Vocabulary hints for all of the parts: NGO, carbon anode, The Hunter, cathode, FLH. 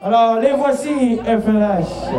Alors, les voici, FLH.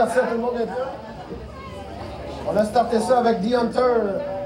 Merci à tout le monde d'être là. On a starté ça avec The Hunter.